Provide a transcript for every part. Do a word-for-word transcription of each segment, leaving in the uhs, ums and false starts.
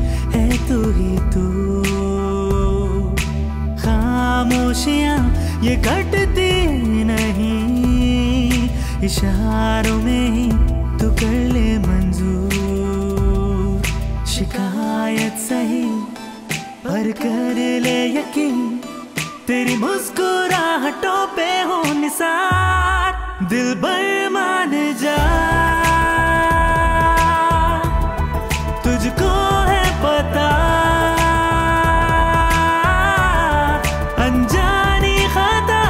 है तू ही तू। खामोशियाँ ये कटती नहीं, इशारों में ही तू कर ले मंजूर। शिकायत सही पर कर ले यकीन, तेरी मुस्कुराहटों पे हो निसार। दिलबर मान जा, तुझको है पता, अनजानी खता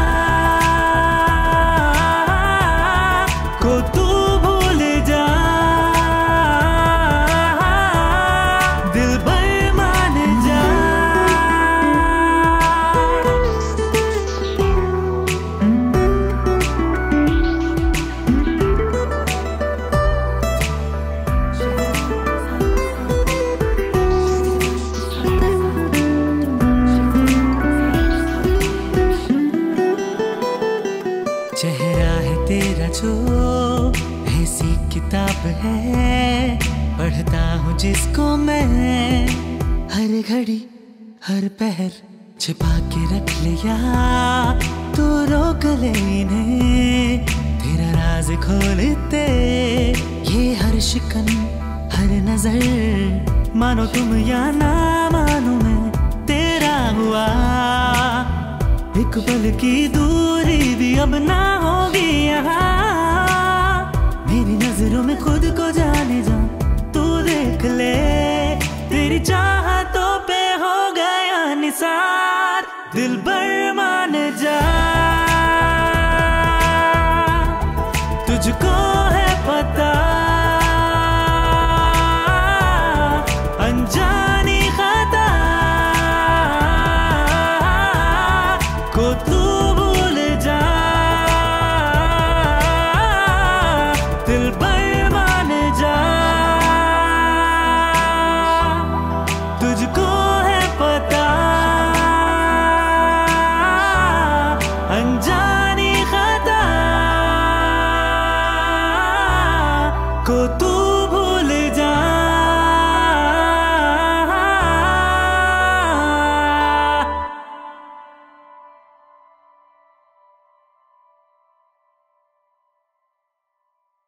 को तू भूल जा। दिलबर मान जा, चेहरा है तेरा जो ऐसी किताब है, पढ़ता हूँ जिसको मैं हर घड़ी हर पहर। छिपा के रख लिया तू रोक ले इन्हें, तेरा राज खोलते ये हर शिकन हर नजर। मानो तुम या ना मानो मैं तेरा हुआ, एक पल की दूरी भी अब ना होगी यहाँ। मेरी नजरों में खुद को जाने जा, तू देख ले तेरी चाहतों पे हो गया निसार। दिलबर